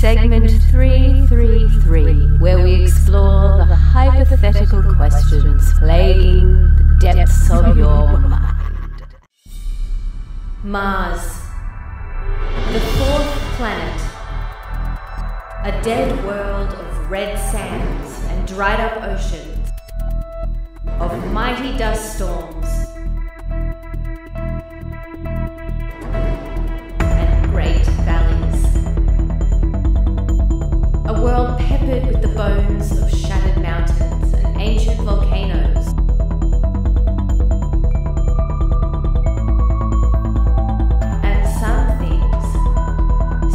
segment 333, where we explore the hypothetical questions plaguing the depths of your mind. Mars, the fourth planet. A dead world of red sands and dried-up oceans, of mighty dust storms, and great valleys. A world peppered with the bones of shattered mountains and ancient volcanoes. And some things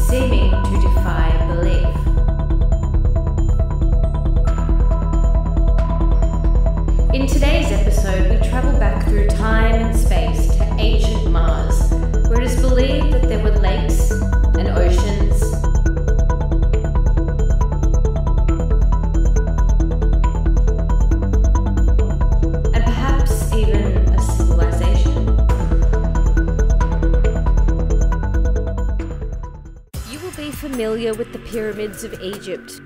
seeming to defy belief. In today's episode, we travel back through time and space to ancient Mars, where it is believed that there were lakes and oceans, and perhaps even a civilization. You will be familiar with the pyramids of Egypt.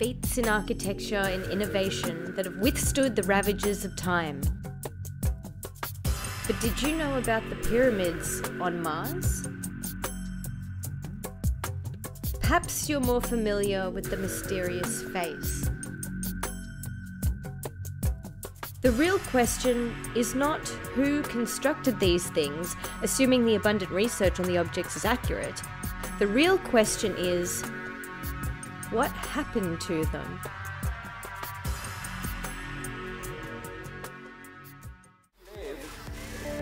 Feats in architecture and innovation that have withstood the ravages of time. But did you know about the pyramids on Mars? Perhaps you're more familiar with the mysterious face. The real question is not who constructed these things, assuming the abundant research on the objects is accurate. The real question is, what happened to them?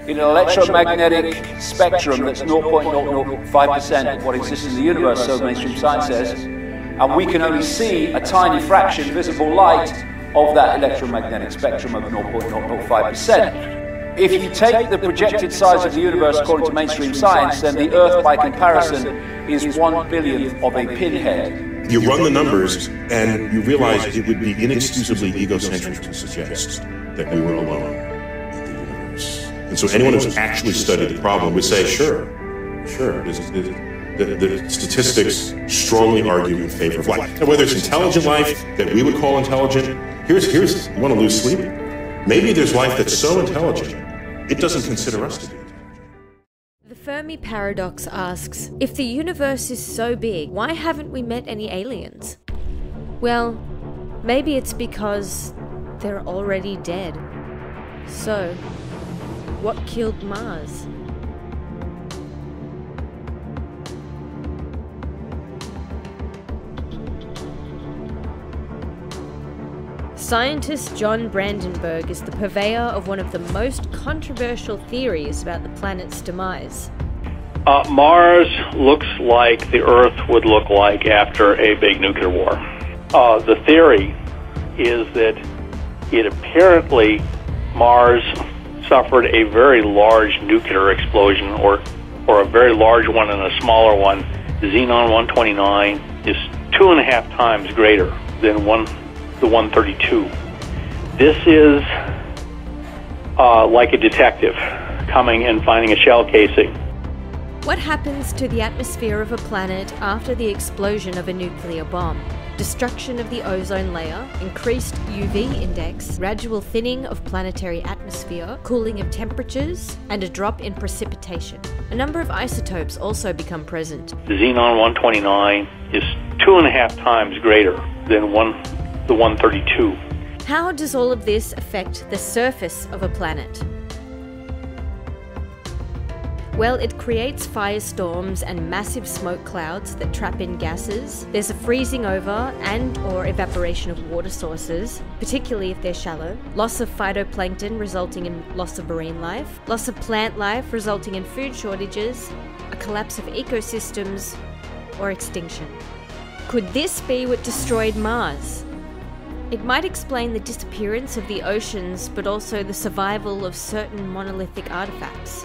In an electromagnetic spectrum that's 0.005% of what exists in the universe, so mainstream science says, and we can only see a tiny fraction, visible light, of that electromagnetic spectrum of 0.005%. If you take the projected size of the universe according to mainstream science, then the Earth, by comparison, is 1 billionth of a pinhead. You run the numbers, and you realize it would be inexcusably egocentric to suggest that we were alone in the universe. And so anyone who's actually studied the problem would say, sure, the statistics strongly argue in favor of life. Now, whether it's intelligent life that we would call intelligent, here's you want to lose sleep? Maybe there's life that's so intelligent, it doesn't consider us to be. The Fermi Paradox asks, if the universe is so big, why haven't we met any aliens? Well, maybe it's because they're already dead. So, what killed Mars? Scientist John Brandenburg is the purveyor of one of the most controversial theories about the planet's demise. Mars looks like the Earth would look like after a big nuclear war. The theory is that apparently Mars suffered a very large nuclear explosion, or a very large one and a smaller one. Xenon 129 is 2.5 times greater than the 132. This is like a detective coming and finding a shell casing. What happens to the atmosphere of a planet after the explosion of a nuclear bomb? Destruction of the ozone layer, increased UV index, gradual thinning of planetary atmosphere, cooling of temperatures, and a drop in precipitation. A number of isotopes also become present. Xenon 129 is 2.5 times greater than the 132. How does all of this affect the surface of a planet? Well, it creates firestorms and massive smoke clouds that trap in gases. There's a freezing over and/or evaporation of water sources, particularly if they're shallow. Loss of phytoplankton resulting in loss of marine life. Loss of plant life resulting in food shortages, a collapse of ecosystems, or extinction. Could this be what destroyed Mars? It might explain the disappearance of the oceans, but also the survival of certain monolithic artifacts.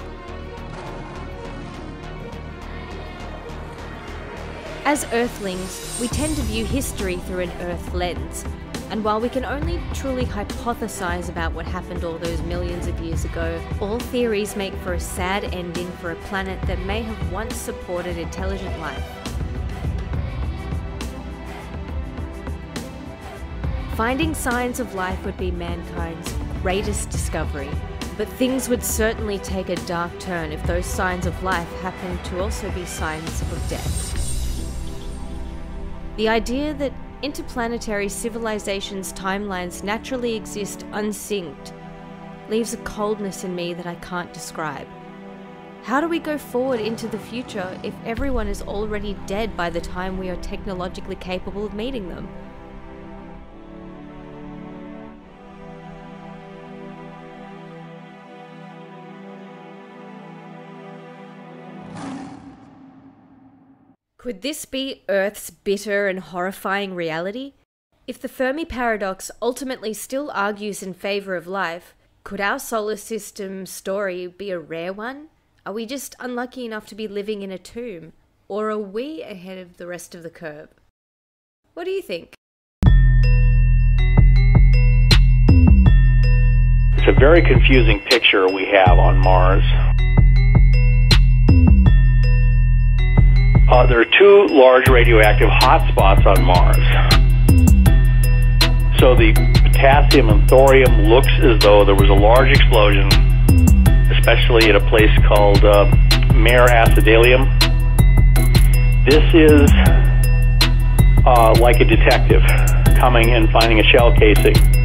As Earthlings, we tend to view history through an Earth lens, and while we can only truly hypothesize about what happened all those millions of years ago, all theories make for a sad ending for a planet that may have once supported intelligent life. Finding signs of life would be mankind's greatest discovery, but things would certainly take a dark turn if those signs of life happened to also be signs of death. The idea that interplanetary civilizations' timelines naturally exist unsynced leaves a coldness in me that I can't describe. How do we go forward into the future if everyone is already dead by the time we are technologically capable of meeting them? Could this be Earth's bitter and horrifying reality? If the Fermi Paradox ultimately still argues in favor of life, could our solar system story be a rare one? Are we just unlucky enough to be living in a tomb? Or are we ahead of the rest of the curve? What do you think? It's a very confusing picture we have on Mars. There are two large radioactive hotspots on Mars. So the potassium and thorium looks as though there was a large explosion, especially at a place called Mare Acidalium. This is like a detective coming and finding a shell casing.